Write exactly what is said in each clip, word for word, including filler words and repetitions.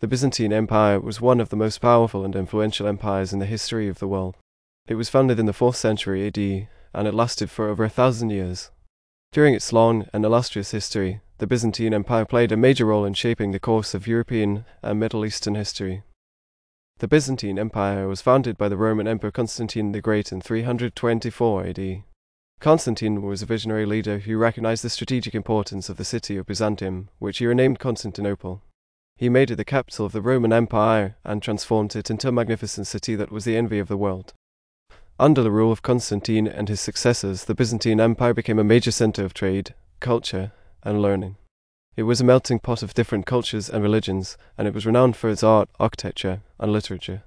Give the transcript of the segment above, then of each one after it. The Byzantine Empire was one of the most powerful and influential empires in the history of the world. It was founded in the fourth century A D, and it lasted for over a thousand years. During its long and illustrious history, the Byzantine Empire played a major role in shaping the course of European and Middle Eastern history. The Byzantine Empire was founded by the Roman Emperor Constantine the Great in three hundred twenty-four A D. Constantine was a visionary leader who recognized the strategic importance of the city of Byzantium, which he renamed Constantinople. He made it the capital of the Roman Empire and transformed it into a magnificent city that was the envy of the world. Under the rule of Constantine and his successors, the Byzantine Empire became a major center of trade, culture, and learning. It was a melting pot of different cultures and religions, and it was renowned for its art, architecture, and literature.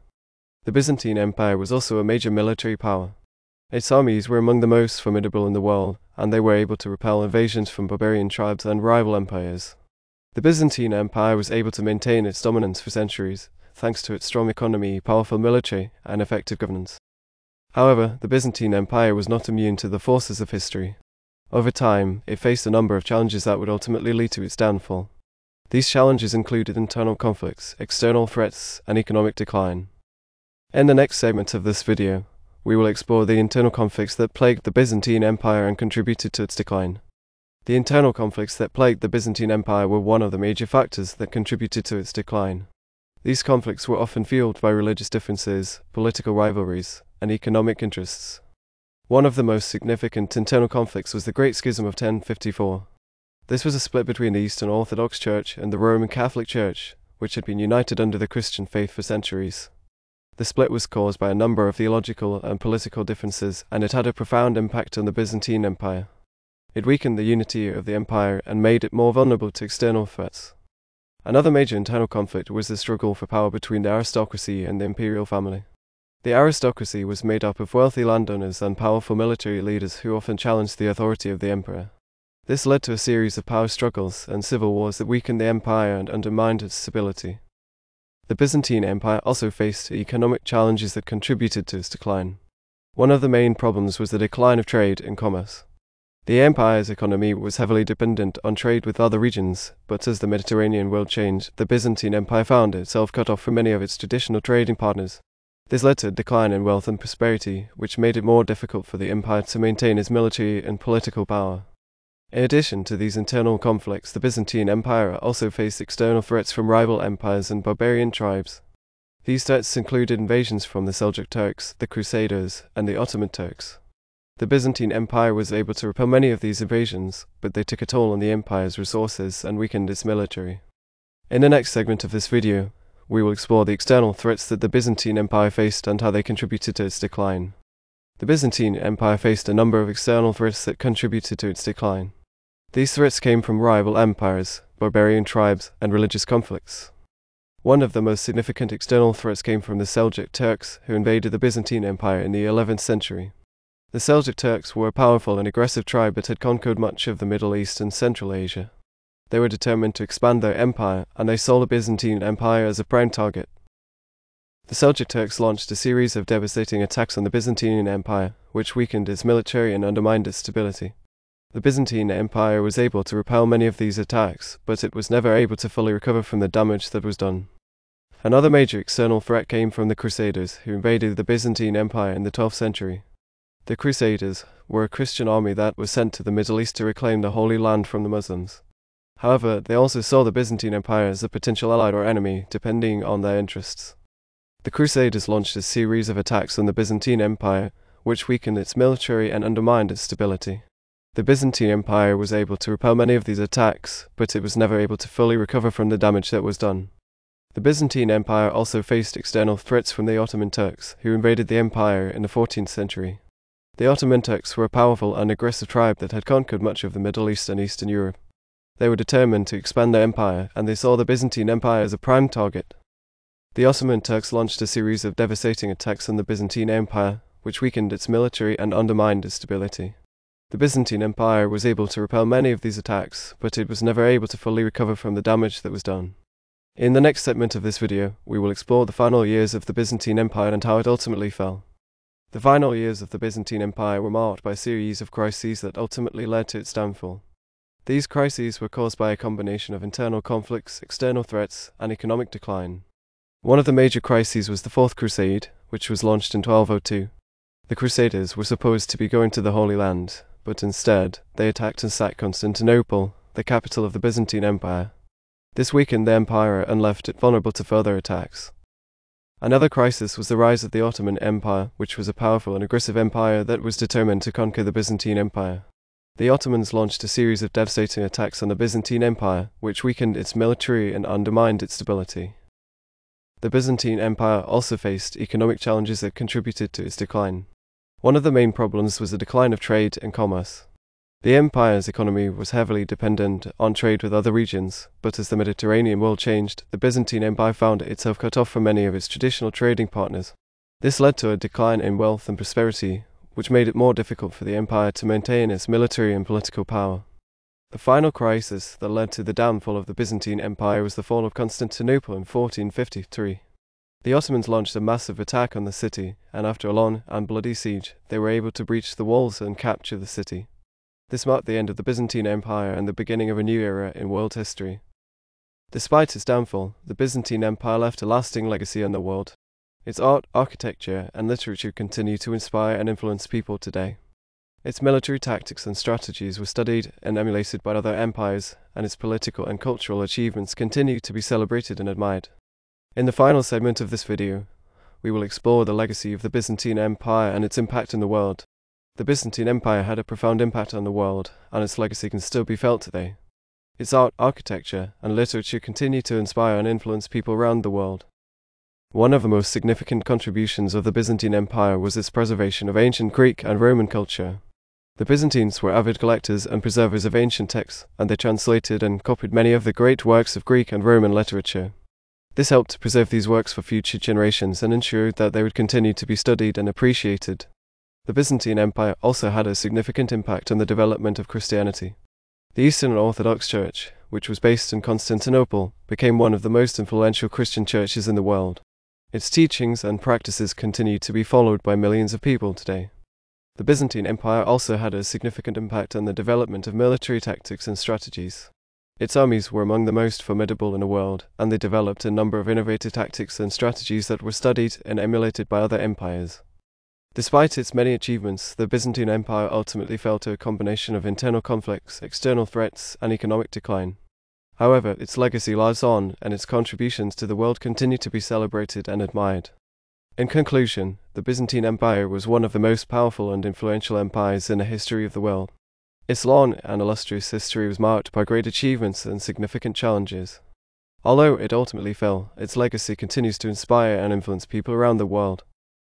The Byzantine Empire was also a major military power. Its armies were among the most formidable in the world, and they were able to repel invasions from barbarian tribes and rival empires. The Byzantine Empire was able to maintain its dominance for centuries, thanks to its strong economy, powerful military, and effective governance. However, the Byzantine Empire was not immune to the forces of history. Over time, it faced a number of challenges that would ultimately lead to its downfall. These challenges included internal conflicts, external threats, and economic decline. In the next segment of this video, we will explore the internal conflicts that plagued the Byzantine Empire and contributed to its decline. The internal conflicts that plagued the Byzantine Empire were one of the major factors that contributed to its decline. These conflicts were often fueled by religious differences, political rivalries, and economic interests. One of the most significant internal conflicts was the Great Schism of ten fifty-four. This was a split between the Eastern Orthodox Church and the Roman Catholic Church, which had been united under the Christian faith for centuries. The split was caused by a number of theological and political differences, and it had a profound impact on the Byzantine Empire. It weakened the unity of the empire and made it more vulnerable to external threats. Another major internal conflict was the struggle for power between the aristocracy and the imperial family. The aristocracy was made up of wealthy landowners and powerful military leaders who often challenged the authority of the emperor. This led to a series of power struggles and civil wars that weakened the empire and undermined its stability. The Byzantine Empire also faced economic challenges that contributed to its decline. One of the main problems was the decline of trade and commerce. The empire's economy was heavily dependent on trade with other regions, but as the Mediterranean world changed, the Byzantine Empire found itself cut off from many of its traditional trading partners. This led to a decline in wealth and prosperity, which made it more difficult for the empire to maintain its military and political power. In addition to these internal conflicts, the Byzantine Empire also faced external threats from rival empires and barbarian tribes. These threats included invasions from the Seljuk Turks, the Crusaders, and the Ottoman Turks. The Byzantine Empire was able to repel many of these invasions, but they took a toll on the empire's resources and weakened its military. In the next segment of this video, we will explore the external threats that the Byzantine Empire faced and how they contributed to its decline. The Byzantine Empire faced a number of external threats that contributed to its decline. These threats came from rival empires, barbarian tribes, and religious conflicts. One of the most significant external threats came from the Seljuk Turks, who invaded the Byzantine Empire in the eleventh century. The Seljuk Turks were a powerful and aggressive tribe that had conquered much of the Middle East and Central Asia. They were determined to expand their empire, and they saw the Byzantine Empire as a prime target. The Seljuk Turks launched a series of devastating attacks on the Byzantine Empire, which weakened its military and undermined its stability. The Byzantine Empire was able to repel many of these attacks, but it was never able to fully recover from the damage that was done. Another major external threat came from the Crusaders, who invaded the Byzantine Empire in the twelfth century. The Crusaders were a Christian army that was sent to the Middle East to reclaim the Holy Land from the Muslims. However, they also saw the Byzantine Empire as a potential ally or enemy, depending on their interests. The Crusaders launched a series of attacks on the Byzantine Empire, which weakened its military and undermined its stability. The Byzantine Empire was able to repel many of these attacks, but it was never able to fully recover from the damage that was done. The Byzantine Empire also faced external threats from the Ottoman Turks, who invaded the empire in the fourteenth century. The Ottoman Turks were a powerful and aggressive tribe that had conquered much of the Middle East and Eastern Europe. They were determined to expand their empire, and they saw the Byzantine Empire as a prime target. The Ottoman Turks launched a series of devastating attacks on the Byzantine Empire, which weakened its military and undermined its stability. The Byzantine Empire was able to repel many of these attacks, but it was never able to fully recover from the damage that was done. In the next segment of this video, we will explore the final years of the Byzantine Empire and how it ultimately fell. The final years of the Byzantine Empire were marked by a series of crises that ultimately led to its downfall. These crises were caused by a combination of internal conflicts, external threats, and economic decline. One of the major crises was the Fourth Crusade, which was launched in twelve oh two. The Crusaders were supposed to be going to the Holy Land, but instead, they attacked and sacked Constantinople, the capital of the Byzantine Empire. This weakened the empire and left it vulnerable to further attacks. Another crisis was the rise of the Ottoman Empire, which was a powerful and aggressive empire that was determined to conquer the Byzantine Empire. The Ottomans launched a series of devastating attacks on the Byzantine Empire, which weakened its military and undermined its stability. The Byzantine Empire also faced economic challenges that contributed to its decline. One of the main problems was the decline of trade and commerce. The empire's economy was heavily dependent on trade with other regions, but as the Mediterranean world changed, the Byzantine Empire found itself cut off from many of its traditional trading partners. This led to a decline in wealth and prosperity, which made it more difficult for the empire to maintain its military and political power. The final crisis that led to the downfall of the Byzantine Empire was the fall of Constantinople in fourteen fifty-three. The Ottomans launched a massive attack on the city, and after a long and bloody siege, they were able to breach the walls and capture the city. This marked the end of the Byzantine Empire and the beginning of a new era in world history. Despite its downfall, the Byzantine Empire left a lasting legacy on the world. Its art, architecture, and literature continue to inspire and influence people today. Its military tactics and strategies were studied and emulated by other empires, and its political and cultural achievements continue to be celebrated and admired. In the final segment of this video, we will explore the legacy of the Byzantine Empire and its impact in the world. The Byzantine Empire had a profound impact on the world, and its legacy can still be felt today. Its art, architecture, and literature continue to inspire and influence people around the world. One of the most significant contributions of the Byzantine Empire was its preservation of ancient Greek and Roman culture. The Byzantines were avid collectors and preservers of ancient texts, and they translated and copied many of the great works of Greek and Roman literature. This helped to preserve these works for future generations and ensured that they would continue to be studied and appreciated. The Byzantine Empire also had a significant impact on the development of Christianity. The Eastern Orthodox Church, which was based in Constantinople, became one of the most influential Christian churches in the world. Its teachings and practices continue to be followed by millions of people today. The Byzantine Empire also had a significant impact on the development of military tactics and strategies. Its armies were among the most formidable in the world, and they developed a number of innovative tactics and strategies that were studied and emulated by other empires. Despite its many achievements, the Byzantine Empire ultimately fell to a combination of internal conflicts, external threats, and economic decline. However, its legacy lives on, and its contributions to the world continue to be celebrated and admired. In conclusion, the Byzantine Empire was one of the most powerful and influential empires in the history of the world. Its long and illustrious history was marked by great achievements and significant challenges. Although it ultimately fell, its legacy continues to inspire and influence people around the world.